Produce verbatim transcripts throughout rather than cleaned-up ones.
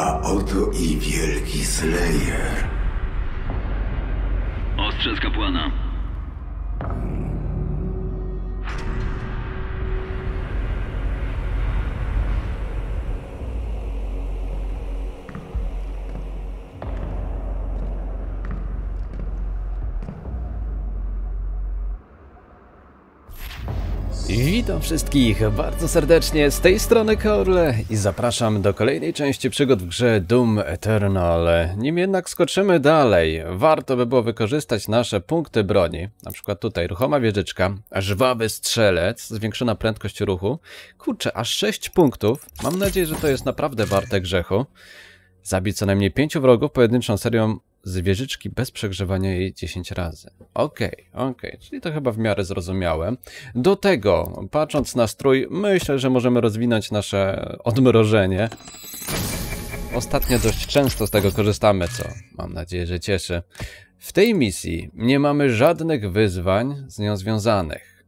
A oto i wielki Slayer. Ostrzec kapłana. Witam wszystkich bardzo serdecznie, z tej strony Corle i zapraszam do kolejnej części przygód w grze Doom Eternal. Nim jednak skoczymy dalej, warto by było wykorzystać nasze punkty broni. Na przykład tutaj ruchoma wieżyczka, żwawy strzelec, zwiększona prędkość ruchu. Kurczę, aż sześć punktów. Mam nadzieję, że to jest naprawdę warte grzechu. Zabić co najmniej pięciu wrogów pojedynczą serią z wieżyczki bez przegrzewania jej dziesięć razy. Okej, okej, czyli to chyba w miarę zrozumiałe. Do tego, patrząc na strój, myślę, że możemy rozwinąć nasze odmrożenie. Ostatnio dość często z tego korzystamy, co mam nadzieję, że cieszy. W tej misji nie mamy żadnych wyzwań z nią związanych.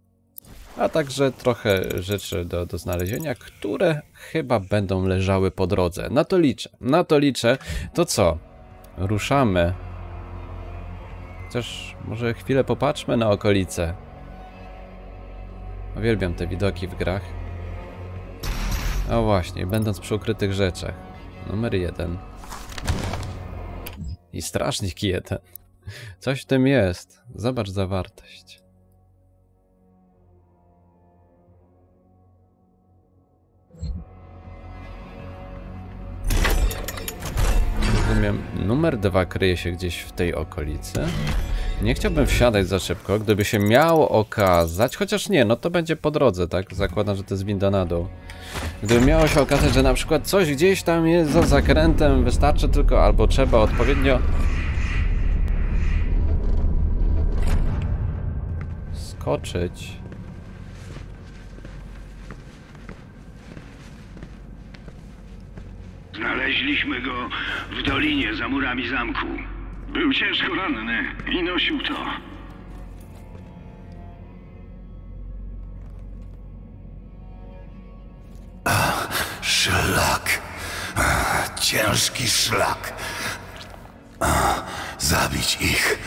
A także trochę rzeczy do, do znalezienia, które chyba będą leżały po drodze. Na to liczę, na to liczę. To co? Ruszamy. Chociaż może chwilę popatrzmy na okolice. Uwielbiam te widoki w grach. A właśnie, będąc przy ukrytych rzeczach. Numer jeden. I strażnik jeden. Coś w tym jest. Zobacz zawartość. Numer dwa kryje się gdzieś w tej okolicy. Nie chciałbym wsiadać za szybko, gdyby się miało okazać, chociaż nie, no to będzie po drodze, tak? Zakładam, że to jest winda na dół. Gdyby miało się okazać, że na przykład coś gdzieś tam jest za zakrętem, wystarczy tylko albo trzeba odpowiednio skoczyć. Znaleźliśmy go w dolinie za murami zamku. Był ciężko ranny i nosił to. Ach, szlak. Ach, ciężki szlak. Ach, zabić ich.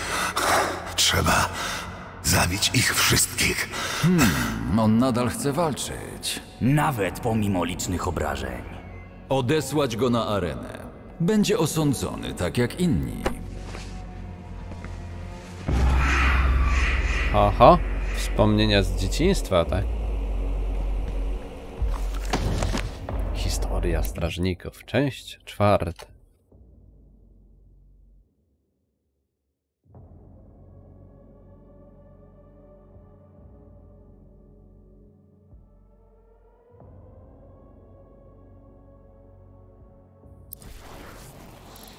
Trzeba zabić ich wszystkich. Hmm, on nadal chce walczyć. Nawet pomimo licznych obrażeń. Odesłać go na arenę. Będzie osądzony, tak jak inni. Oho, wspomnienia z dzieciństwa, tak? Historia strażników, część czwarta.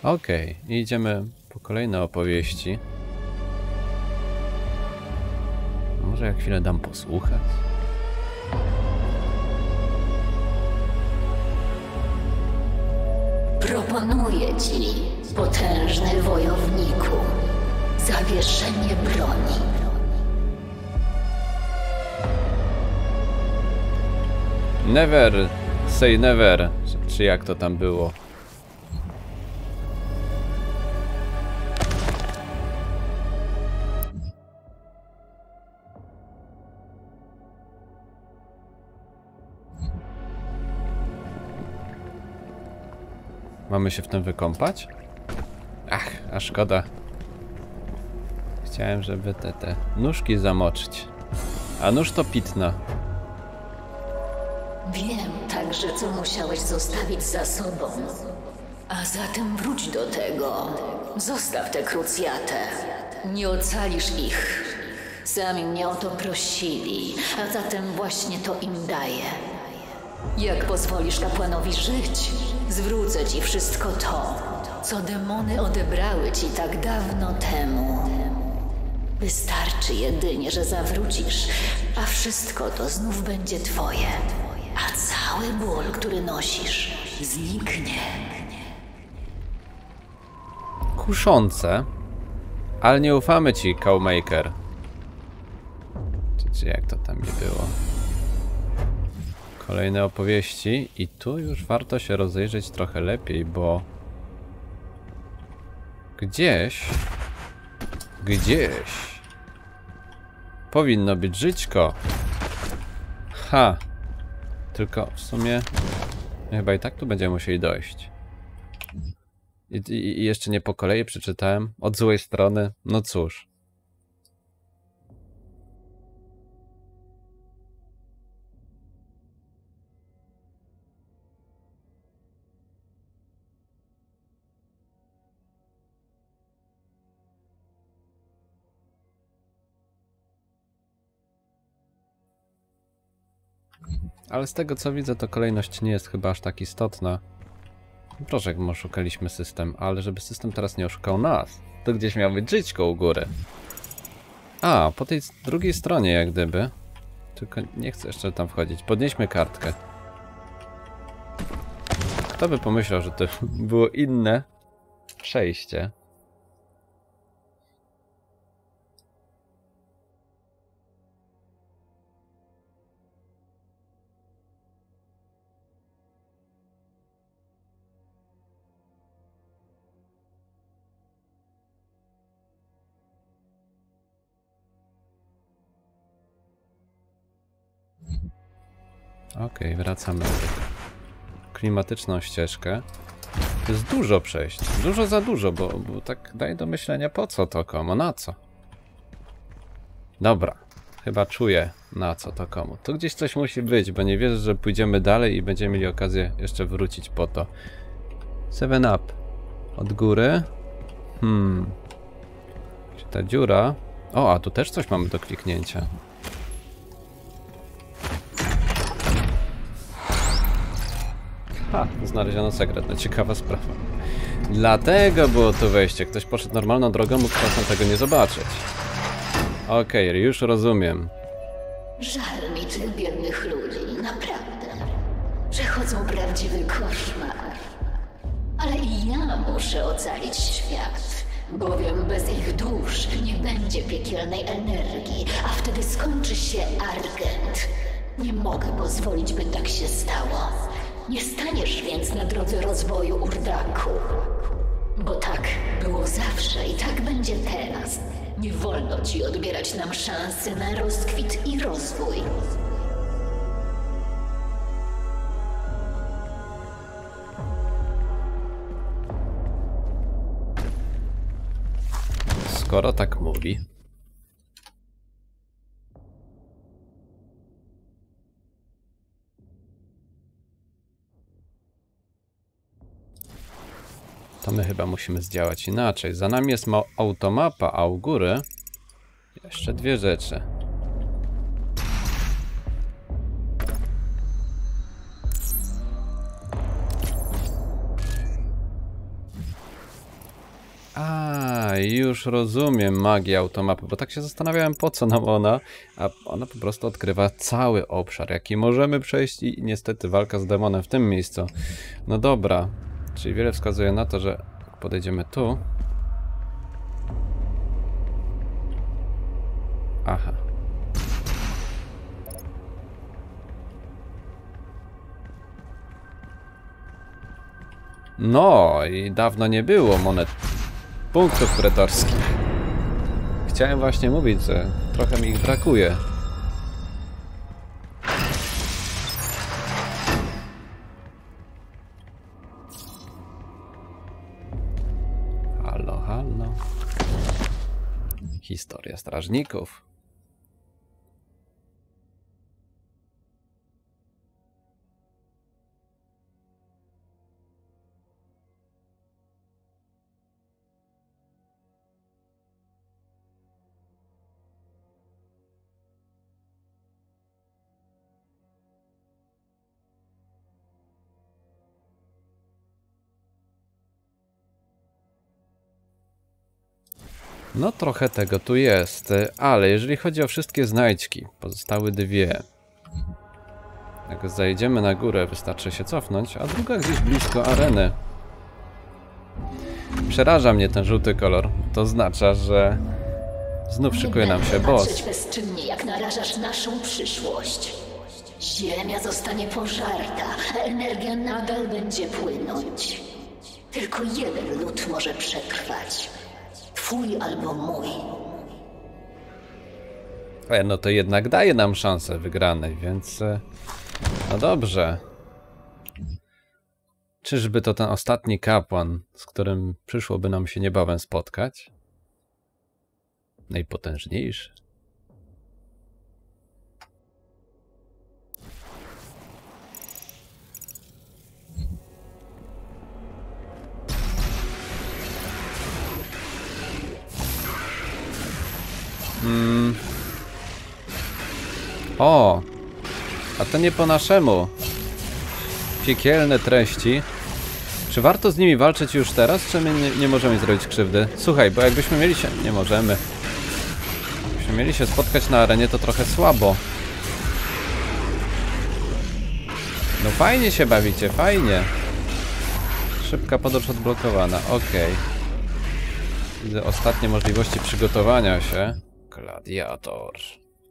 Okej, okay, idziemy po kolejne opowieści. Może ja chwilę dam posłuchać. Proponuję ci, potężny wojowniku, zawieszenie broni. Never say never, czy jak to tam było? Mamy się w tym wykąpać? Ach, a szkoda. Chciałem, żeby te, te nóżki zamoczyć. A nóż to pitna. Wiem także, co musiałeś zostawić za sobą. A zatem wróć do tego. Zostaw tę krucjatę. Nie ocalisz ich. Sami mnie o to prosili, a zatem właśnie to im daję. Jak pozwolisz kapłanowi żyć, zwrócę ci wszystko to, co demony odebrały ci tak dawno temu. Wystarczy jedynie, że zawrócisz, a wszystko to znów będzie twoje. A cały ból, który nosisz, zniknie. Kuszące, ale nie ufamy ci, Cowmaker. Czy, czy jak to tam nie było? Kolejne opowieści i tu już warto się rozejrzeć trochę lepiej, bo gdzieś, gdzieś powinno być żyćko. Ha! Tylko w sumie chyba i tak tu będziemy musieli dojść. I, i, i jeszcze nie po kolei przeczytałem. Od złej strony, no cóż. Ale z tego co widzę, to kolejność nie jest chyba aż tak istotna. Proszę, jak oszukaliśmy system, ale żeby system teraz nie oszukał nas, to gdzieś miał być żyćko u góry. A, po tej drugiej stronie jak gdyby. Tylko nie chcę jeszcze tam wchodzić. Podnieśmy kartkę. Kto by pomyślał, że to było inne przejście. Okej, okay, wracamy na klimatyczną ścieżkę. To jest dużo przejść, dużo za dużo, bo, bo tak daje do myślenia, po co to komu, na co? Dobra, chyba czuję, na co to komu. Tu gdzieś coś musi być, bo nie wierzę, że pójdziemy dalej i będziemy mieli okazję jeszcze wrócić po to. Seven up. Od góry. Hmm. Czy ta dziura? O, a tu też coś mamy do kliknięcia. Ha, znaleziono sekret, no ciekawa sprawa. Dlatego było tu wejście. Ktoś poszedł normalną drogą, mógł czasem tego nie zobaczyć. Okej, okay, już rozumiem. Żal mi tych biednych ludzi, naprawdę. Przechodzą prawdziwy koszmar. Ale i ja muszę ocalić świat, bowiem bez ich dusz nie będzie piekielnej energii, a wtedy skończy się Argent. Nie mogę pozwolić, by tak się stało. Nie staniesz więc na drodze rozwoju, Urdaku. Bo tak było zawsze i tak będzie teraz. Nie wolno ci odbierać nam szansy na rozkwit i rozwój. Skoro tak mówi... To my chyba musimy zdziałać inaczej. Za nami jest automapa, a u góry jeszcze dwie rzeczy. A, już rozumiem magię automapy, bo tak się zastanawiałem, po co nam ona, a ona po prostu odkrywa cały obszar, jaki możemy przejść i niestety walka z demonem w tym miejscu. No dobra. Czyli wiele wskazuje na to, że podejdziemy tu. Aha. No i dawno nie było monet punktów kreatorskich. Chciałem właśnie mówić, że trochę mi ich brakuje. Historia strażników. No trochę tego tu jest, ale jeżeli chodzi o wszystkie znajdźki, pozostały dwie. Jak zajdziemy na górę, wystarczy się cofnąć, a druga gdzieś blisko areny. Przeraża mnie ten żółty kolor, to oznacza, że znów szykuje nam się boss. Nie będę patrzeć bezczynnie, jak narażasz naszą przyszłość. Ziemia zostanie pożarta, a energia nadal będzie płynąć. Tylko jeden lud może przetrwać. Twój albo mój. E, no to jednak daje nam szansę wygranej, więc... No dobrze. Czyżby to ten ostatni kapłan, z którym przyszłoby nam się niebawem spotkać? Najpotężniejszy. Mm. O! A to nie po naszemu. Piekielne treści. Czy warto z nimi walczyć już teraz, czy my nie, nie możemy zrobić krzywdy? Słuchaj, bo jakbyśmy mieli się... Nie możemy. Jakbyśmy mieli się spotkać na arenie, to trochę słabo. No fajnie się bawicie, fajnie. Szybka podróż odblokowana, okej. Widzę ostatnie możliwości przygotowania się. Gladiator.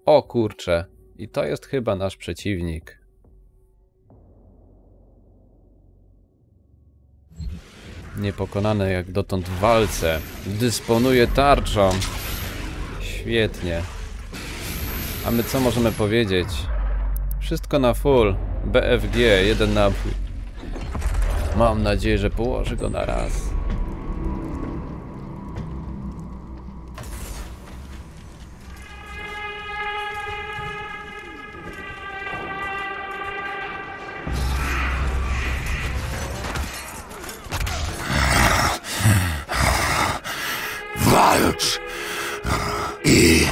O kurcze. I to jest chyba nasz przeciwnik. Niepokonany jak dotąd w walce. Dysponuje tarczą. Świetnie. A my co możemy powiedzieć? Wszystko na full. B F G, jeden nabój. Mam nadzieję, że położy go na raz. I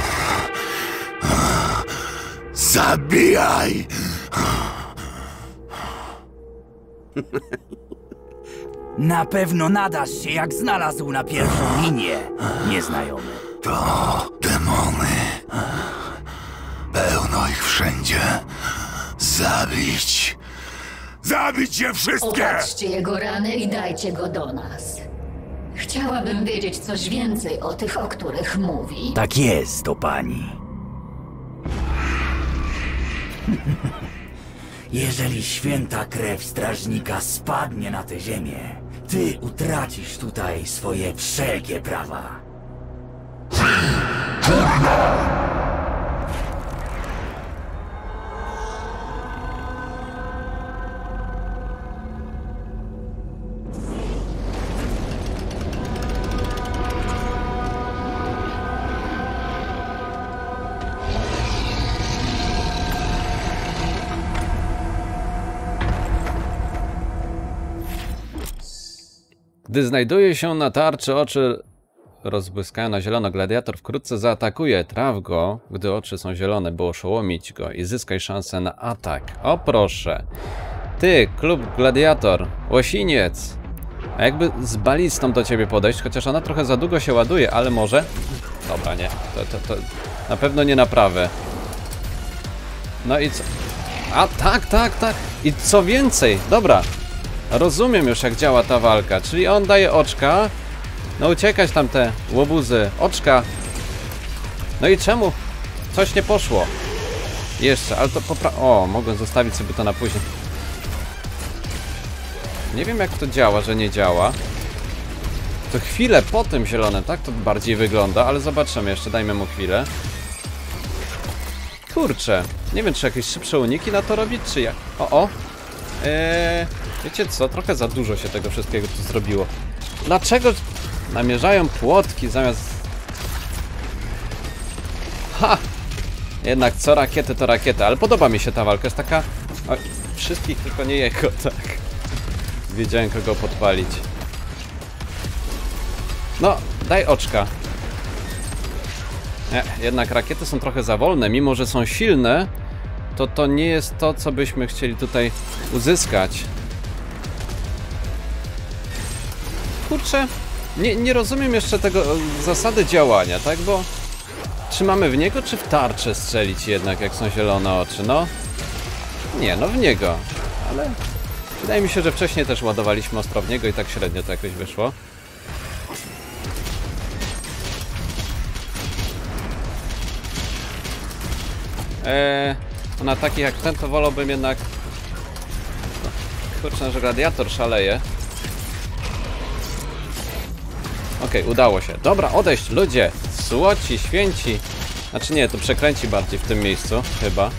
zabijaj. Na pewno nadasz się, jak znalazł na pierwszą linię nieznajomy. To demony. Pełno ich wszędzie. Zabić. Zabić je wszystkie! Opatrzcie jego rany i dajcie go do nas. Chciałabym wiedzieć coś więcej o tych, o których mówi. Tak jest, o pani. Jeżeli święta krew strażnika spadnie na tę ziemię, ty utracisz tutaj swoje wszelkie prawa. Gdy znajduje się na tarczy, oczy rozbłyskają na zielono. Gladiator wkrótce zaatakuje. Traf go, gdy oczy są zielone, by oszołomić go i zyskaj szansę na atak. O proszę. Ty, klub Gladiator, łosiniec. A jakby z balistą do ciebie podejść, chociaż ona trochę za długo się ładuje, ale może... Dobra, nie. To, to, to... Na pewno nie naprawy. No i co... A tak, tak, tak. I co więcej, dobra. Rozumiem już, jak działa ta walka, czyli on daje oczka. No uciekać tam te łobuzy. Oczka. No i czemu? Coś nie poszło. Jeszcze, ale to popra... O, mogę zostawić sobie to na później. Nie wiem, jak to działa, że nie działa. To chwilę po tym zielonym, tak? To bardziej wygląda, ale zobaczymy jeszcze, dajmy mu chwilę. Kurczę, nie wiem, czy jakieś szybsze uniki na to robić, czy jak... O, o. Eee... Wiecie co? Trochę za dużo się tego wszystkiego tu zrobiło. Dlaczego namierzają płotki zamiast... Ha! Jednak co rakiety, to rakiety. Ale podoba mi się ta walka. Jest taka... O, wszystkich, tylko nie jego, tak. Wiedziałem, kogo podpalić. No, daj oczka. Nie, jednak rakiety są trochę za wolne. Mimo że są silne, to to nie jest to, co byśmy chcieli tutaj uzyskać. Kurczę, nie, nie rozumiem jeszcze tego zasady działania, tak? Bo czy mamy w niego, czy w tarczę strzelić jednak, jak są zielone oczy? No, nie, no w niego. Ale wydaje mi się, że wcześniej też ładowaliśmy ostro w niego i tak średnio to jakoś wyszło. Eee, To na takich jak ten to wolałbym jednak... Kurczę, że gladiator szaleje. Okej, okay, udało się. Dobra, odejść, ludzie! Słoci, święci! Znaczy nie, to przekręci bardziej w tym miejscu, chyba.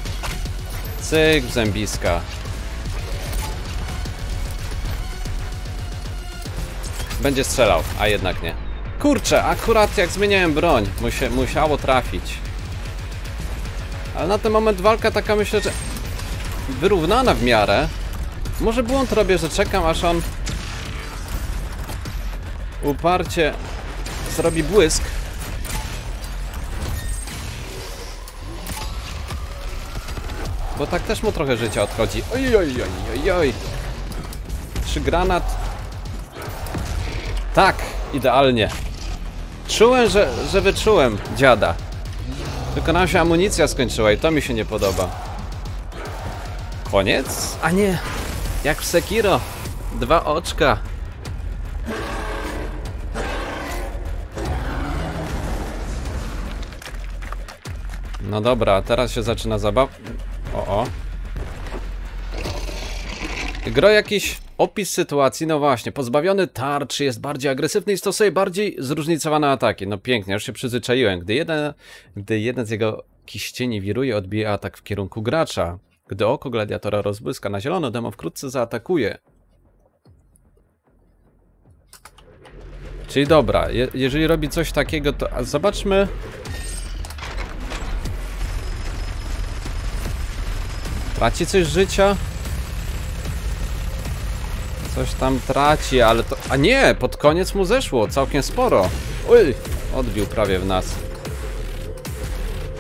Cyk, zębiska. Będzie strzelał, a jednak nie. Kurczę, akurat jak zmieniałem broń, musia musiało trafić. Ale na ten moment walka taka, myślę, że wyrównana w miarę. Może błąd robię, że czekam, aż on uparcie zrobi błysk. Bo tak też mu trochę życia odchodzi. Oj, oj, oj, oj. Trzy granat. Tak, idealnie. Czułem, że, że wyczułem dziada. Tylko nam się amunicja skończyła i to mi się nie podoba. Koniec? A nie, jak w Sekiro. Dwa oczka. No dobra, teraz się zaczyna zabawa. O, o. Gro jakiś opis sytuacji, no właśnie. Pozbawiony tarczy, jest bardziej agresywny i stosuje bardziej zróżnicowane ataki. No pięknie, już się przyzwyczaiłem. Gdy jeden, gdy jeden z jego kiścieni wiruje, odbije atak w kierunku gracza. Gdy oko gladiatora rozbłyska na zielono, demo wkrótce zaatakuje. Czyli dobra, je, jeżeli robi coś takiego, to zobaczmy... Traci coś życia? Coś tam traci, ale to... A nie! Pod koniec mu zeszło całkiem sporo. Uj! Odbił prawie w nas.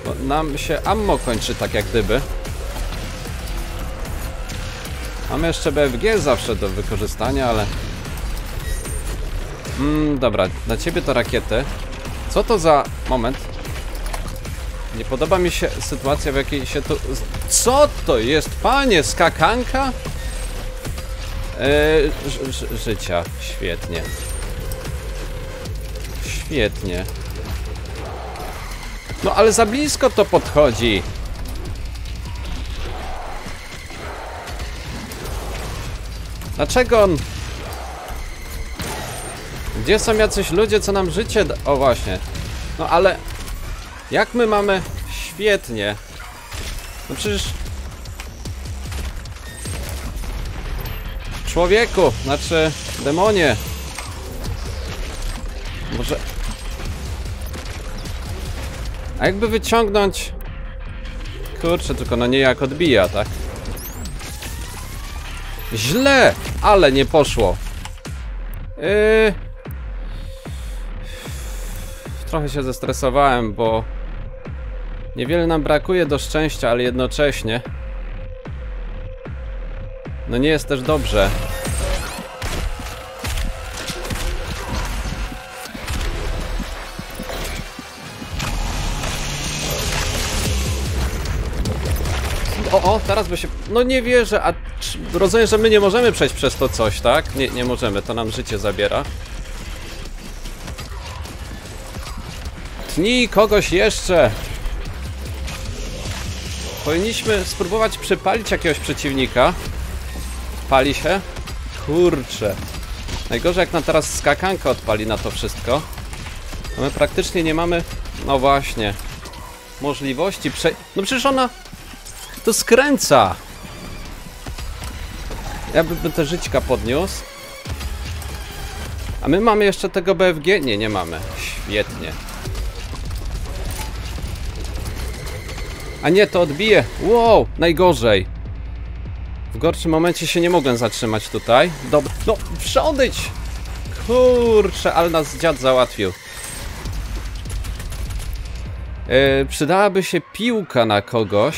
Bo nam się ammo kończy tak jak gdyby. Mamy jeszcze B F G zawsze do wykorzystania, ale... Mm, dobra, dla ciebie to rakiety. Co to za... Moment. Nie podoba mi się sytuacja, w jakiej się tu... Co to jest, panie? Skakanka? Yy, życia. Świetnie. Świetnie. No ale za blisko to podchodzi. Dlaczego on... Gdzie są jacyś ludzie, co nam życie... da- O właśnie. No ale... Jak my mamy... Świetnie. No przecież... Człowieku, znaczy... Demonie. Może... A jakby wyciągnąć... Kurczę, tylko no nie jak odbija, tak? Źle! Ale nie poszło. Yy... Trochę się zestresowałem, bo... Niewiele nam brakuje do szczęścia, ale jednocześnie no nie jest też dobrze. O, o, teraz by się... No nie wierzę, a rozumiem, że my nie możemy przejść przez to coś, tak? Nie, nie możemy, to nam życie zabiera. Tnij kogoś jeszcze! Powinniśmy spróbować przypalić jakiegoś przeciwnika. Pali się? Kurczę. Najgorzej jak nam teraz skakanka odpali na to wszystko. No my praktycznie nie mamy... No właśnie. Możliwości prze... No przecież ona... To skręca! Ja bym te żyćka podniósł. A my mamy jeszcze tego B F G? Nie, nie mamy. Świetnie. A nie, to odbije. Wow, najgorzej. W gorszym momencie się nie mogłem zatrzymać tutaj. Dobra, no, przodyć! Kurczę, ale nas dziad załatwił. Yy, przydałaby się piłka na kogoś.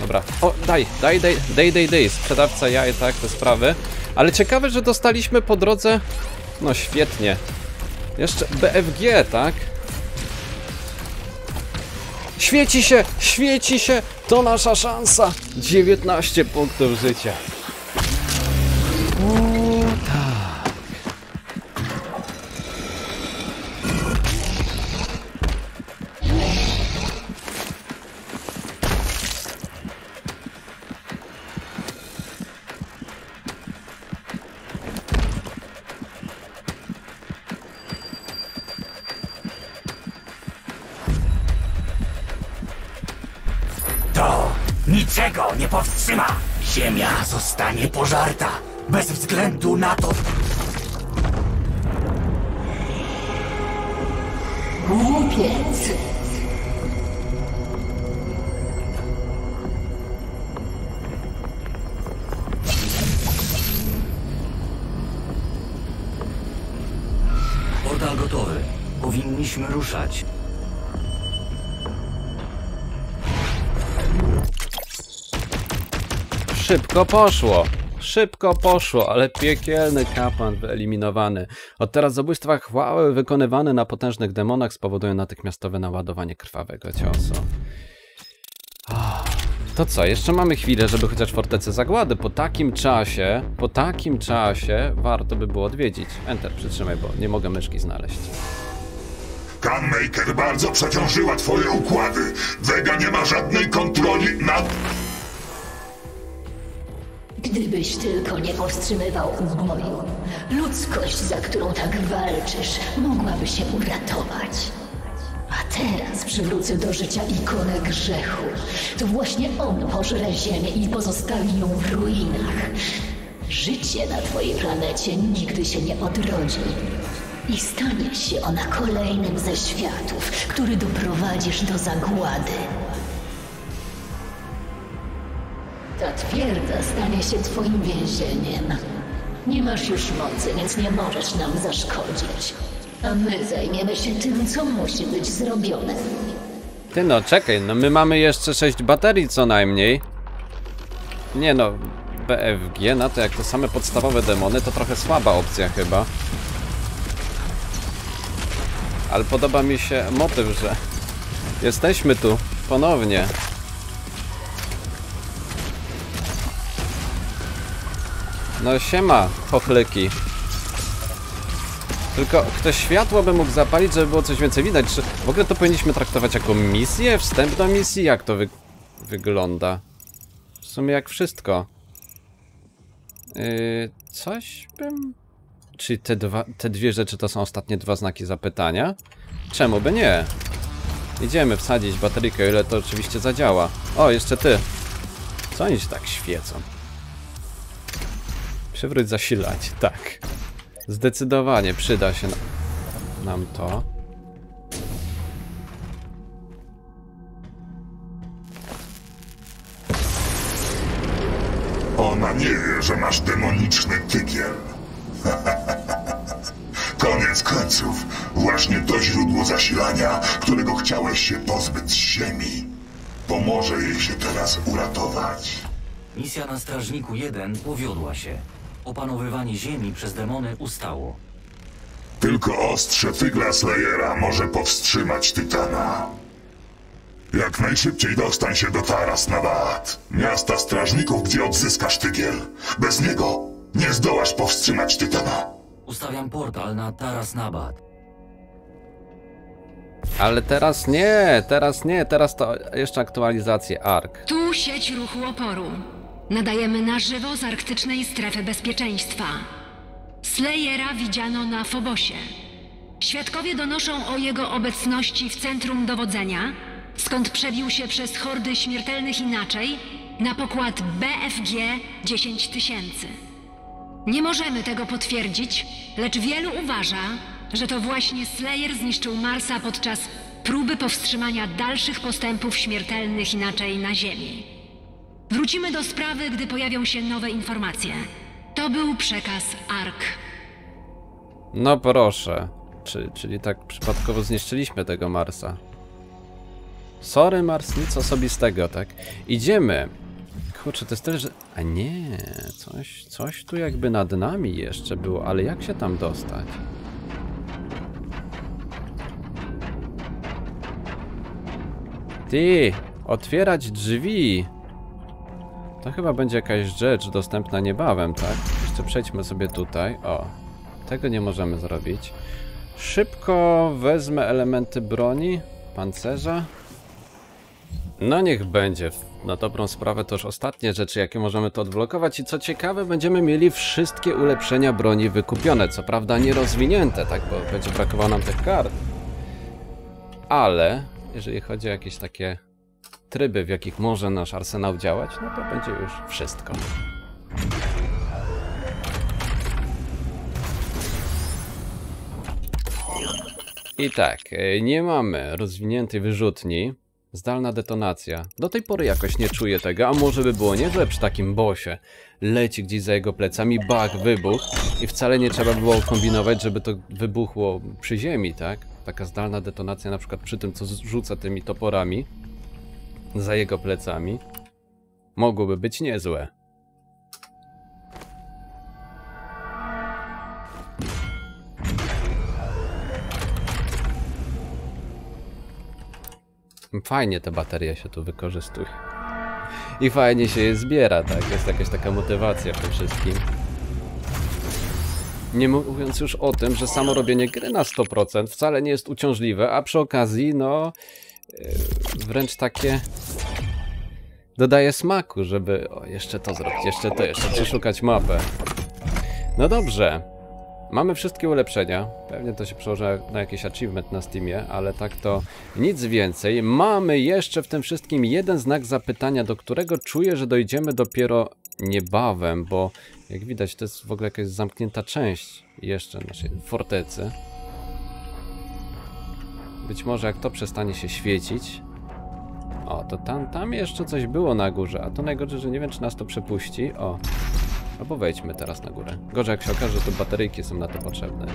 Dobra, o, daj, daj, daj, daj, daj, daj. Sprzedawca jaj, tak, te sprawy. Ale ciekawe, że dostaliśmy po drodze... No, świetnie. Jeszcze B F G, tak? Świeci się! Świeci się! To nasza szansa! dziewiętnaście punktów życia. O, tak. niczego nie powstrzyma! Ziemia zostanie pożarta, bez względu na to... Głupiec! Portal gotowy. Powinniśmy ruszać. Szybko poszło, szybko poszło, ale piekielny kapłan wyeliminowany. Od teraz zabójstwa chwały wykonywane na potężnych demonach spowodują natychmiastowe naładowanie krwawego ciosu. To co, jeszcze mamy chwilę, żeby chociaż fortecę zagłady po takim czasie, po takim czasie warto by było odwiedzić. Enter, przytrzymaj, bo nie mogę myszki znaleźć. Gunmaker bardzo przeciążyła twoje układy. Vega nie ma żadnej kontroli nad... Gdybyś tylko nie powstrzymywał uboju, ludzkość, za którą tak walczysz, mogłaby się uratować. A teraz przywrócę do życia ikonę grzechu. To właśnie on pożre ziemię i pozostawi ją w ruinach. Życie na twojej planecie nigdy się nie odrodzi. I stanie się ona kolejnym ze światów, który doprowadzisz do zagłady. Ta twierdza stanie się twoim więzieniem. Nie masz już mocy, więc nie możesz nam zaszkodzić. A my zajmiemy się tym, co musi być zrobione. Ty no, czekaj, no my mamy jeszcze sześć baterii co najmniej. Nie no, B F G na to jak to same podstawowe demony to trochę słaba opcja chyba. Ale podoba mi się motyw, że jesteśmy tu ponownie. No siema, chochlyki. Tylko ktoś światło by mógł zapalić, żeby było coś więcej widać. Czy w ogóle to powinniśmy traktować jako misję? Wstęp do misji? Jak to wy wygląda? W sumie jak wszystko. Yy, coś bym... Czyli te, dwa, te dwie rzeczy to są ostatnie dwa znaki zapytania? Czemu by nie? Idziemy wsadzić baterykę, o ile to oczywiście zadziała. O, jeszcze ty. Co oni się tak świecą? Przywróć zasilać, tak. Zdecydowanie przyda się nam to. Ona nie wie, że masz demoniczny tygiel. Koniec końców, właśnie to źródło zasilania, którego chciałeś się pozbyć z ziemi. Pomoże jej się teraz uratować. Misja na Strażniku jeden powiodła się. Opanowywanie ziemi przez demony ustało. Tylko ostrze Tygla Slayera może powstrzymać Tytana. Jak najszybciej dostań się do Taras Nabat, miasta strażników, gdzie odzyskasz tygiel. Bez niego nie zdołasz powstrzymać Tytana. Ustawiam portal na Taras Nabat. Ale teraz nie, teraz nie, teraz to jeszcze aktualizację A R K. Tu sieć ruchu oporu. Nadajemy na żywo z Arktycznej Strefy Bezpieczeństwa. Slayera widziano na Fobosie. Świadkowie donoszą o jego obecności w centrum dowodzenia, skąd przebił się przez hordy śmiertelnych inaczej na pokład B F G dziesięć tysięcy. Nie możemy tego potwierdzić, lecz wielu uważa, że to właśnie Slayer zniszczył Marsa podczas próby powstrzymania dalszych postępów śmiertelnych inaczej na Ziemi. Wrócimy do sprawy, gdy pojawią się nowe informacje. To był przekaz A R K. No proszę. Czy, czyli tak przypadkowo zniszczyliśmy tego Marsa. Sorry Mars, nic osobistego, tak? Idziemy. Kurczę, to jest tyle, że... A nie, coś, coś tu jakby nad nami jeszcze było, ale jak się tam dostać? Ty, otwierać drzwi. To chyba będzie jakaś rzecz dostępna niebawem, tak? Jeszcze przejdźmy sobie tutaj. O, tego nie możemy zrobić. Szybko wezmę elementy broni, pancerza. No niech będzie. Na dobrą sprawę to już ostatnie rzeczy, jakie możemy to odblokować. I co ciekawe, będziemy mieli wszystkie ulepszenia broni wykupione. Co prawda nie rozwinięte, tak? Bo będzie brakowało nam tych kart. Ale jeżeli chodzi o jakieś takie tryby, w jakich może nasz arsenał działać, no to będzie już wszystko. I tak, nie mamy rozwiniętej wyrzutni. Zdalna detonacja. Do tej pory jakoś nie czuję tego, a może by było nieźle przy takim bosie. Leci gdzieś za jego plecami, bach, wybuch. I wcale nie trzeba było kombinować, żeby to wybuchło przy ziemi, tak? Taka zdalna detonacja na przykład przy tym, co rzuca tymi toporami. Za jego plecami. Mogłoby być niezłe. Fajnie te baterie się tu wykorzystuje. I fajnie się je zbiera, tak? Jest jakaś taka motywacja w tym wszystkim. Nie mówiąc już o tym, że samo robienie gry na sto procent wcale nie jest uciążliwe, a przy okazji, no... wręcz takie... dodaje smaku, żeby... O, jeszcze to zrobić, jeszcze to, jeszcze przeszukać mapę. No dobrze. Mamy wszystkie ulepszenia. Pewnie to się przełoży na jakiś achievement na Steamie, ale tak to nic więcej. Mamy jeszcze w tym wszystkim jeden znak zapytania, do którego czuję, że dojdziemy dopiero niebawem, bo jak widać to jest w ogóle jakaś zamknięta część jeszcze naszej fortecy. Być może jak to przestanie się świecić. O, to tam, tam jeszcze coś było na górze, a to najgorzej, że nie wiem, czy nas to przepuści. O. Albo wejdźmy teraz na górę. Gorzej jak się okaże, że to bateryjki są na to potrzebne.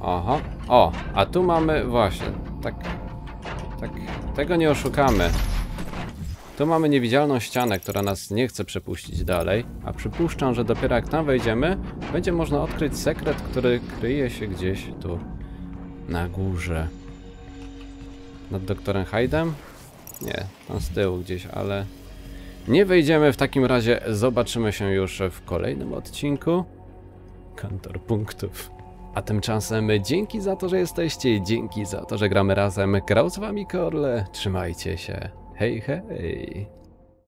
Oho. O, a tu mamy... właśnie. Tak... tak... tego nie oszukamy. Tu mamy niewidzialną ścianę, która nas nie chce przepuścić dalej. A przypuszczam, że dopiero jak tam wejdziemy, będzie można odkryć sekret, który kryje się gdzieś tu. Na górze. Nad doktorem Hyde'em? Nie, tam z tyłu gdzieś, ale... nie wejdziemy w takim razie, zobaczymy się już w kolejnym odcinku Kantor Punktów. A tymczasem dzięki za to, że jesteście, dzięki za to, że gramy razem. Grał z wami Corle, trzymajcie się, hej hej!